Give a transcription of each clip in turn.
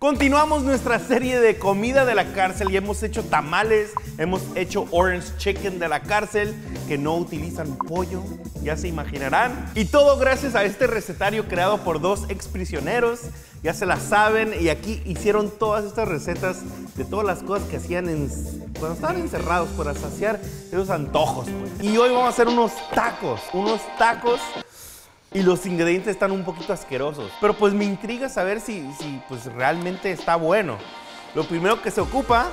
Continuamos nuestra serie de comida de la cárcel y hemos hecho tamales, hemos hecho orange chicken de la cárcel, que no utilizan pollo, ya se imaginarán. Y todo gracias a este recetario creado por dos exprisioneros, ya se la saben, y aquí hicieron todas estas recetas de todas las cosas que hacían cuando estaban encerrados para saciar esos antojos, pues. Y hoy vamos a hacer unos tacos. Y los ingredientes están un poquito asquerosos. Pero pues me intriga saber si pues realmente está bueno. Lo primero que se ocupa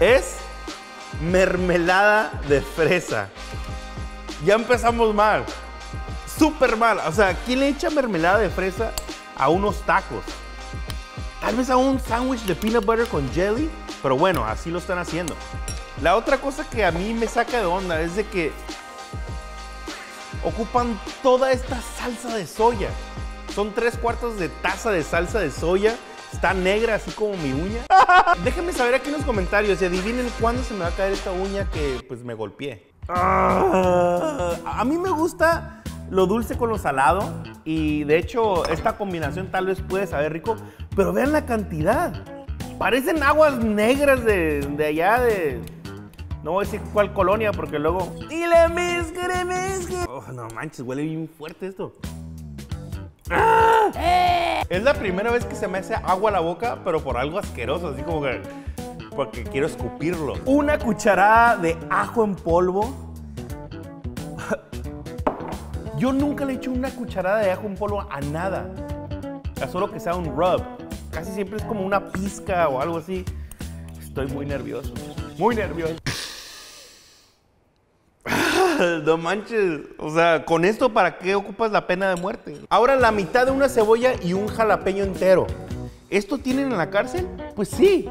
es mermelada de fresa. Ya empezamos mal. Súper mal. O sea, ¿quién le echa mermelada de fresa a unos tacos? Tal vez a un sándwich de peanut butter con jelly. Pero bueno, así lo están haciendo. La otra cosa que a mí me saca de onda es de que ocupan toda esta salsa de soya. Son 3/4 de taza de salsa de soya. Está negra así como mi uña. Déjenme saber aquí en los comentarios y adivinen cuándo se me va a caer esta uña que pues me golpeé. A mí me gusta lo dulce con lo salado y de hecho esta combinación tal vez puede saber rico, pero vean la cantidad. Parecen aguas negras de allá de... No voy a decir cuál colonia porque luego... Oh, no manches, huele bien fuerte esto. ¡Ah! Es la primera vez que se me hace agua a la boca, pero por algo asqueroso, así como que... porque quiero escupirlo. Una cucharada de ajo en polvo. Yo nunca le echo una cucharada de ajo en polvo a nada. A solo que sea un rub. Casi siempre es como una pizca o algo así. Estoy muy nervioso. Muy nervioso. No manches, o sea, ¿con esto para qué ocupas la pena de muerte? Ahora la mitad de una cebolla y un jalapeño entero. ¿Esto tienen en la cárcel? Pues sí.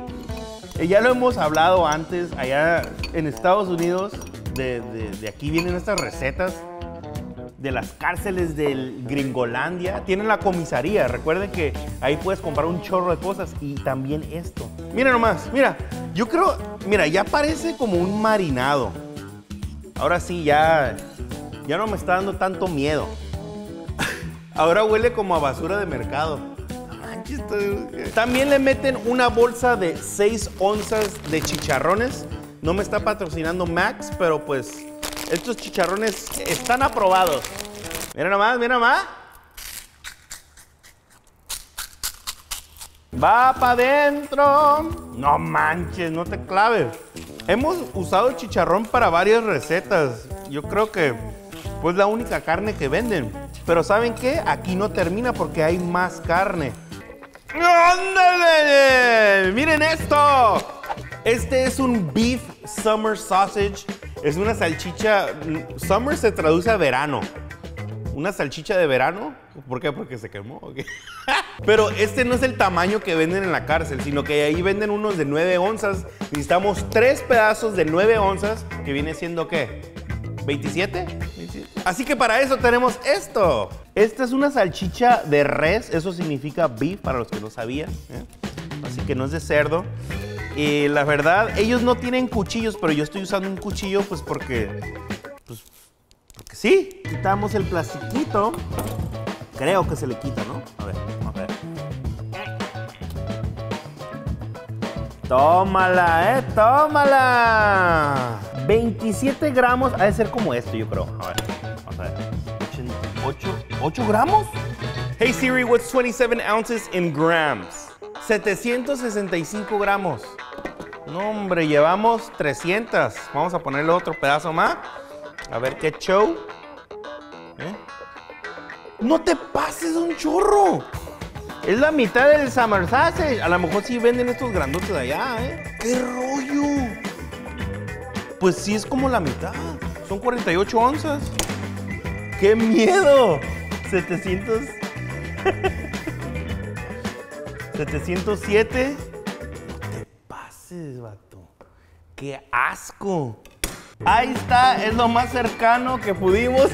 Ya lo hemos hablado antes, allá en Estados Unidos, de aquí vienen estas recetas de las cárceles del Gringolandia. Tienen la comisaría, recuerden que ahí puedes comprar un chorro de cosas y también esto. Mira nomás, mira, yo creo, mira, ya parece como un marinado. Ahora sí, ya no me está dando tanto miedo. Ahora huele como a basura de mercado. También le meten una bolsa de 6 onzas de chicharrones. No me está patrocinando Max, pero pues estos chicharrones están aprobados. Mira nomás, mira nomás. Va para adentro. No manches, no te claves. Hemos usado chicharrón para varias recetas. Yo creo que pues la única carne que venden. Pero ¿saben qué? Aquí no termina porque hay más carne. ¡Ándale! ¡Miren esto! Este es un beef summer sausage. Es una salchicha... Summer se traduce a verano. ¿Una salchicha de verano? ¿Por qué? Porque se quemó. Okay. Pero este no es el tamaño que venden en la cárcel, sino que ahí venden unos de 9 onzas. Necesitamos 3 pedazos de 9 onzas, que viene siendo, ¿qué? ¿27? Así que para eso tenemos esto. Esta es una salchicha de res, eso significa beef, para los que no sabían, ¿eh? Así que no es de cerdo. Y la verdad, ellos no tienen cuchillos, pero yo estoy usando un cuchillo, pues porque... pues porque sí. Quitamos el plastiquito. Creo que se le quita, ¿no? A ver, vamos a ver. Tómala, tómala. 27 gramos, ha de ser como esto, yo creo. A ver, vamos a ver. 8 gramos. Hey Siri, what's 27 ounces in grams? 765 gramos. No, hombre, llevamos 300. Vamos a ponerle otro pedazo más. A ver qué show. ¡No te pases un chorro! Es la mitad del summer sausage. A lo mejor sí venden estos grandotes de allá, ¿eh? ¡Qué rollo! Pues sí, es como la mitad. Son 48 onzas. ¡Qué miedo! 700... 707. No te pases, vato. ¡Qué asco! Ahí está, es lo más cercano que pudimos.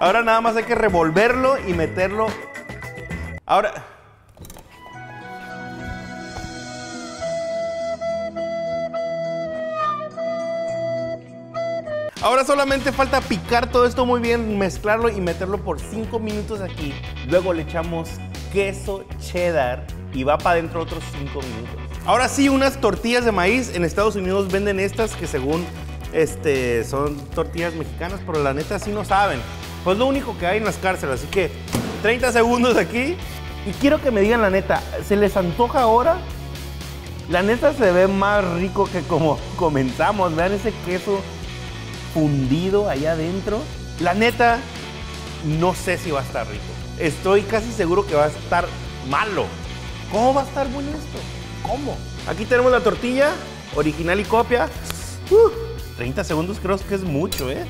Ahora nada más hay que revolverlo y meterlo. Ahora... ahora solamente falta picar todo esto muy bien, mezclarlo y meterlo por 5 minutos aquí. Luego le echamos queso cheddar y va para adentro otros 5 minutos. Ahora sí, unas tortillas de maíz. En Estados Unidos venden estas que según son tortillas mexicanas, pero la neta sí no saben. Pues lo único que hay en las cárceles, así que 30 segundos aquí. Y quiero que me digan la neta, ¿se les antoja ahora? La neta se ve más rico que como comenzamos. Vean ese queso fundido allá adentro. La neta, no sé si va a estar rico. Estoy casi seguro que va a estar malo. ¿Cómo va a estar bueno esto? ¿Cómo? Aquí tenemos la tortilla, original y copia. 30 segundos creo que es mucho, ¿eh?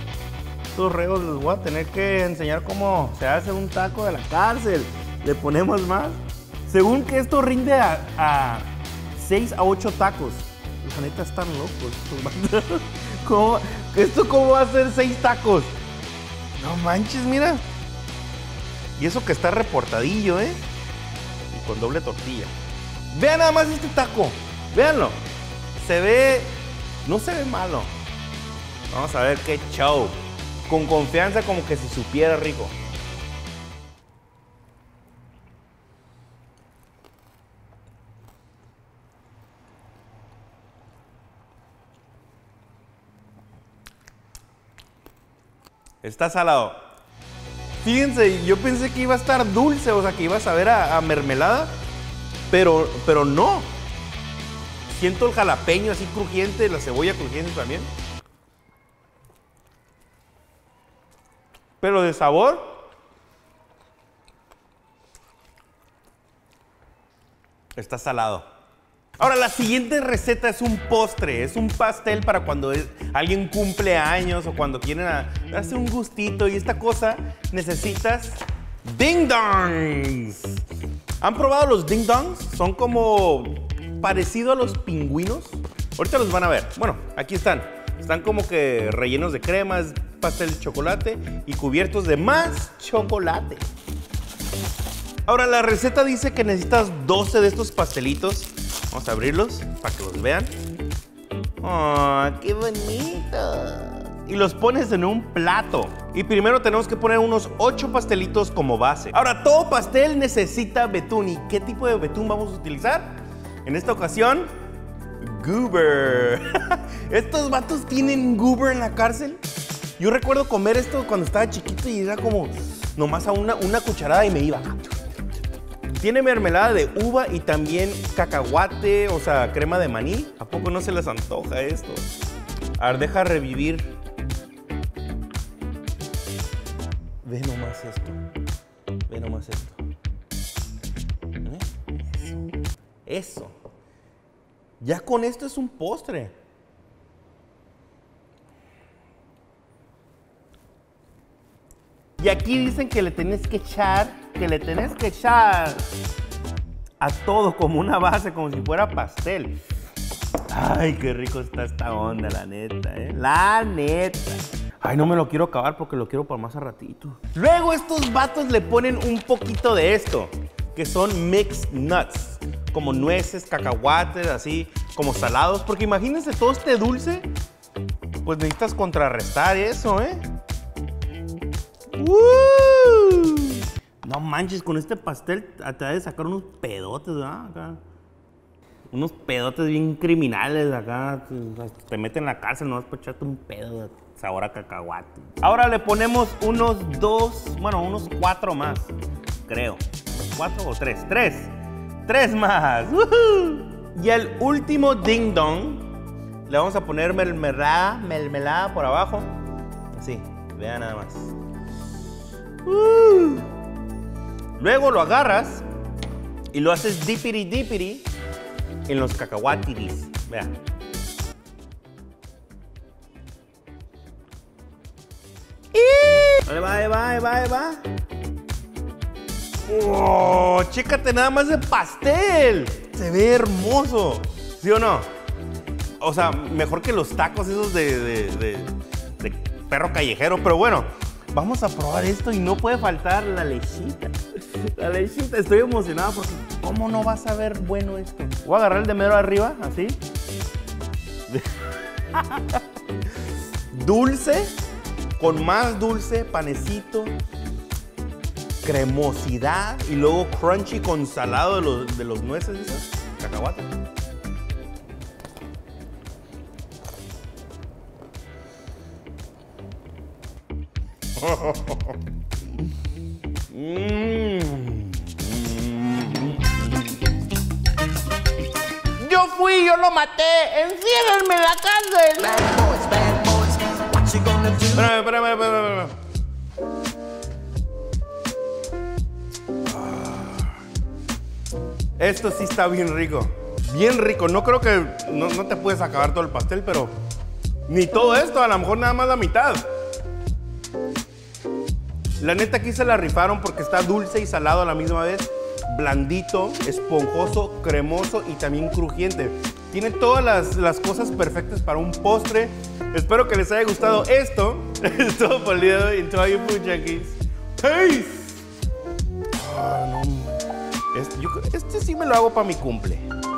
Estos reos les voy a tener que enseñar cómo se hace un taco de la cárcel. Le ponemos más. Según que esto rinde a 6 a 8 tacos. La neta están locos. ¿Cómo? ¿Esto cómo va a ser 6 tacos? No manches, mira. Y eso que está reportadillo, ¿eh? Y con doble tortilla. Vean nada más este taco. Véanlo. Se ve... no se ve malo. Vamos a ver qué show. Con confianza, como que si supiera rico. Está salado. Fíjense, yo pensé que iba a estar dulce, o sea, que iba a saber a mermelada, pero no. Siento el jalapeño así crujiente, la cebolla crujiente también. Pero de sabor, está salado. Ahora, la siguiente receta es un postre, es un pastel para cuando alguien cumple años o cuando quieren darse un gustito. Y esta cosa necesitas ding dongs. ¿Han probado los ding dongs? Son como parecido a los pingüinos. Ahorita los van a ver. Bueno, aquí están. Están como que rellenos de cremas, pastel de chocolate y cubiertos de más chocolate. Ahora, la receta dice que necesitas 12 de estos pastelitos. Vamos a abrirlos para que los vean. ¡Oh, qué bonito! Y los pones en un plato. Y primero tenemos que poner unos 8 pastelitos como base. Ahora, todo pastel necesita betún. ¿Y qué tipo de betún vamos a utilizar? En esta ocasión, Goober. ¿Estos vatos tienen Goober en la cárcel? Yo recuerdo comer esto cuando estaba chiquito y era como nomás a una cucharada y me iba. Tiene mermelada de uva y también cacahuate, o sea, crema de maní. ¿A poco no se les antoja esto? A ver, deja revivir. Ve nomás esto. Ve nomás esto. Eso. Ya con esto es un postre. Y aquí dicen que le tenés que echar... que le tenés que echar a todo como una base, como si fuera pastel. Ay, qué rico está esta onda, la neta, ¿eh? La neta. Ay, no me lo quiero acabar porque lo quiero para más a ratito. Luego estos vatos le ponen un poquito de esto, que son mixed nuts, como nueces, cacahuates, así, como salados. Porque imagínense todo este dulce, pues necesitas contrarrestar eso, ¿eh? ¡Woo! No manches, con este pastel te ha de sacar unos pedotes, ¿verdad? Acá. Unos pedotes bien criminales acá. Te meten en la cárcel, no vas a echarte un pedo de sabor a cacahuate. Ahora le ponemos unos 2, bueno, unos 4 más, creo. 4 o 3. 3 más. ¡Uh-huh! Y el último ding dong, le vamos a poner mermelada por abajo. Así, vean nada más. Luego lo agarras y lo haces dipiri dipiri en los cacahuatiris. Vean. Ahí va, ahí va, ahí va, ahí va. ¡Oh! ¡Chécate nada más el pastel! Se ve hermoso. ¿Sí o no? O sea, mejor que los tacos esos de perro callejero, pero bueno. Vamos a probar esto y no puede faltar la lechita. La lechita, estoy emocionado porque ¿cómo no va a saber bueno esto? Voy a agarrar el de mero arriba, así. Dulce, con más dulce, panecito. cremosidad y luego crunchy con salado de los nueces, esas cacahuates. Yo fui, yo lo maté. Enciérrenme en la cárcel. Bad boys, what you gonna do? Espérame. Esto sí está bien rico. Bien rico. No creo que... No te puedes acabar todo el pastel, pero... Ni todo esto. A lo mejor nada más la mitad. La neta aquí se la rifaron porque está dulce y salado a la misma vez. Blandito, esponjoso, cremoso y también crujiente. Tiene todas las cosas perfectas para un postre. Espero que les haya gustado esto. Es todo por el video de hoy. Enjoy your food, junkies. Peace. Oh, no. Este sí me lo hago para mi cumple.